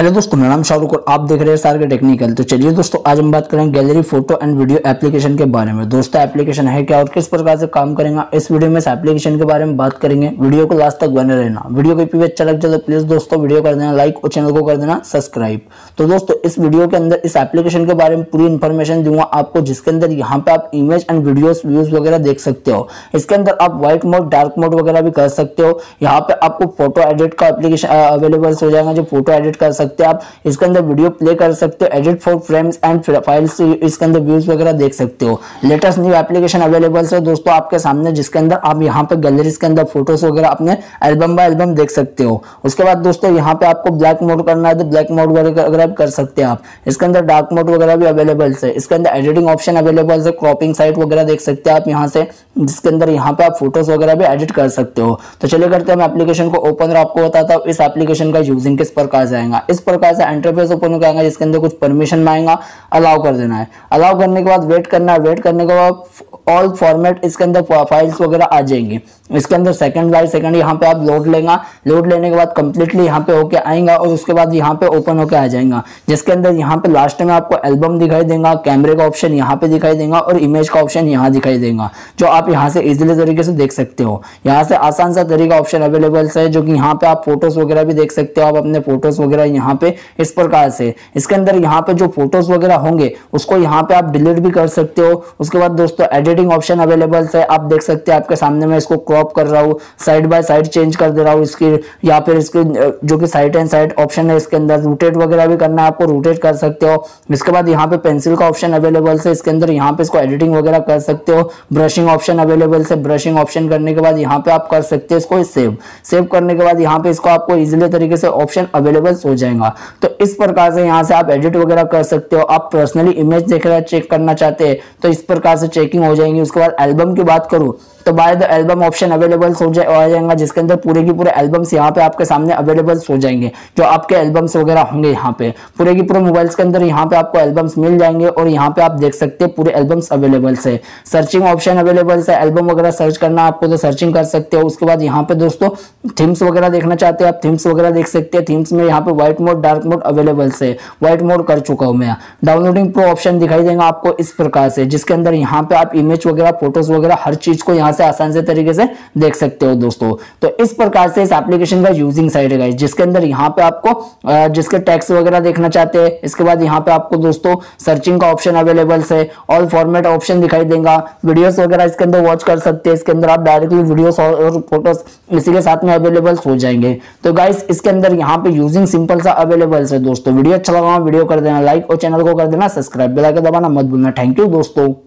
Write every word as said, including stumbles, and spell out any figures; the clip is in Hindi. हेलो दोस्तों, मेरा नाम शाहरुख और आप देख रहे हैं एसआरके टेक्निकल। तो चलिए दोस्तों, आज हम बात करेंगे gallery photo and video application के बारे में। दोस्तों, एप्लीकेशन है क्या और किस प्रकार से काम करेगा, इस वीडियो में इस एप्लीकेशन के बारे में बात करेंगे। वीडियो को लास्ट तक बने रहना। वीडियो के पीछे अच्छा लग जाए तो प्लीज दोस्तों वीडियो कर देना लाइक और चैनल को कर देना सब्सक्राइब। तो दोस्तों, इस वीडियो के अंदर इस एप्लीकेशन के बारे में पूरी इन्फॉर्मेशन दूंगा आपको, जिसके अंदर यहाँ पे आप इमेज एंड वीडियोज व्यूज वगैरह देख सकते हो। इसके अंदर आप व्हाइट मोड डार्क मोड वगैरह भी कर सकते हो। यहाँ पे आपको फोटो एडिट का एप्लीकेशन अवेलेबल हो जाएगा, जो फोटो एडिट कर सकते हैं आप। इसके अंदर वीडियो प्ले कर सकते हो, edit for frames and files, इसके अंदर व्यूज वगैरह देख सकते हो। लेटेस्ट न्यू एप्लीकेशन अवेलेबल है दोस्तों आपके सामने, जिसके अंदर आप यहाँ पे गैलरीज के अंदर फोटोज वगैरह अपने एल्बम बाय एल्बम देख सकते हो। उसके बाद दोस्तों, यहाँ पे आपको ब्लैक मोड करना है तो ब्लैक मोड वगैरह भी कर सकते हैं आप। इसके अंदर डार्क मोड वगैरह भी अवेलेबल है। इसके अंदर एडिटिंग ऑप्शन अवेलेबल है, क्रॉपिंग साइट वगैरह देख सकते हैं आप यहाँ से, जिसके अंदर यहाँ पे आप फोटोज वगैरह भी एडिट कर सकते हो। तो चलिए करते हैं हम एप्लीकेशन को ओपन, और आपको बताता हूँ इस एप्लीकेशन का यूजिंग किस प्रकार से आएगा। इस प्रकार से इंटरफेस ओपन होकर आएगा, जिसके अंदर कुछ परमिशन मांगेगा, अलाउ कर देना है। अलाउ करने के बाद वेट करना है। वेट करने के बाद ऑल फॉर्मेट इसके अंदर फाइल्स वगैरह आ जाएंगे। इसके अंदर सेकंड बाय सेकंड यहाँ पे आप लोड लेगा। लोड लेने के बाद कंप्लीटली यहाँ पे होके आएगा और उसके बाद यहाँ पे ओपन होके आ जाएगा, जिसके अंदर यहाँ पे लास्ट में आपको एल्बम दिखाई देगा, कैमरे का ऑप्शन यहाँ पे दिखाई देगा और इमेज का ऑप्शन यहाँ दिखाई देगा, जो आप यहाँ से इजिली तरीके से देख सकते हो। यहाँ से आसान सा तरीका ऑप्शन अवेलेबल है, जो कि यहाँ पे आप फोटोज वगैरह भी देख सकते हो। आप अपने फोटोज वगैरह यहाँ पे इस प्रकार से, इसके अंदर यहाँ पे जो फोटोज वगैरह होंगे उसको यहाँ पे आप डिलीट भी कर सकते हो। उसके बाद दोस्तों, एडिटिंग ऑप्शन अवेलेबल है, आप देख सकते हैं आपके सामने। मैं इसको क्रॉप कर रहा हूँ, साइड बाय साइड चेंज कर दे रहा हूँ इसकी, या फिर इसके जो कि साइड एंड साइड ऑप्शन है। इसके अंदर रोटेट वगैरह भी करना है आपको, रोटेट कर सकते हो। इसके बाद यहाँ पे पेंसिल का ऑप्शन अवेलेबल है, इसके अंदर यहाँ पे इसको एडिटिंग वगैरह कर सकते हो। ब्रशिंग ऑप्शन अवेलेबल है, ब्रशिंग ऑप्शन करने के बाद यहाँ पे आप कर सकते हो इसको सेव। सेव करने के बाद यहाँ पे इसको आपको इजिली तरीके से ऑप्शन अवेलेबल हो जाएगा। तो इस प्रकार से यहाँ से आप एडिट वगैरह कर सकते हो। आप पर्सनली इमेज देख रहे चेक करना चाहते हैं तो इस प्रकार से चेकिंग हो जाएंगी। उसके बाद एल्बम की बात करूँ तो by the album option available हो जाएगा, जिसके अंदर पूरे की पूरे एल्बम्स यहाँ पे आपके सामने अवेलेबल हो जाएंगे, जो आपके एल्बम्स वगैरह होंगे। यहाँ पे पूरे की पूरे मोबाइल्स के अंदर यहाँ पे आपको एल्बम्स मिल जाएंगे और यहाँ पे आप देख सकते हैं पूरे एल्बम्स अवेलेबल है। सर्चिंग ऑप्शन अवेलेबल है, एल्बम वगैरह सर्च करना आपको तो सर्चिंग कर सकते हो। उसके बाद यहाँ पे दोस्तों, थीम्स वगैरह देखना चाहते हैं आप, थीम्स वगैरह देख सकते हैं। थीम्स में यहाँ पे white mode dark mode available है, व्हाइट मोड कर चुका हूँ मैं। डाउनलोडिंग प्रो ऑप्शन दिखाई देगा आपको इस प्रकार से, जिसके अंदर यहाँ पे आप इमेज वगैरह फोटोज वगैरह हर चीज को यहाँ से आसान से तरीके से देख सकते हो दोस्तों। तो इस प्रकार से इस एप्लीकेशन का यूजिंग साइड है, जिसके अंदर यहाँ पे आपको जिसके टेक्स्ट वगैरह देखना चाहते हैं। इसके बाद यहाँ पे आपको दोस्तों सर्चिंग का ऑप्शन अवेलेबल है, ऑल फॉर्मेट ऑप्शन दिखाई देगा, वीडियोस वगैरह इसके अंदर वॉच कर सकते हैं। इसके अंदर आप डायरेक्टली वीडियोस और फोटोज इसी के साथ में अवेलेबल हो जाएंगे। तो गाइस, इसके अंदर यहाँ पे यूजिंग सिंपल सा अवेलेबल है दोस्तों। वीडियो अच्छा लगा वीडियो कर देना लाइक और चैनल को कर देना सब्सक्राइब, बेल आइकन दबाना मत भूलना। थैंक यू दोस्तों।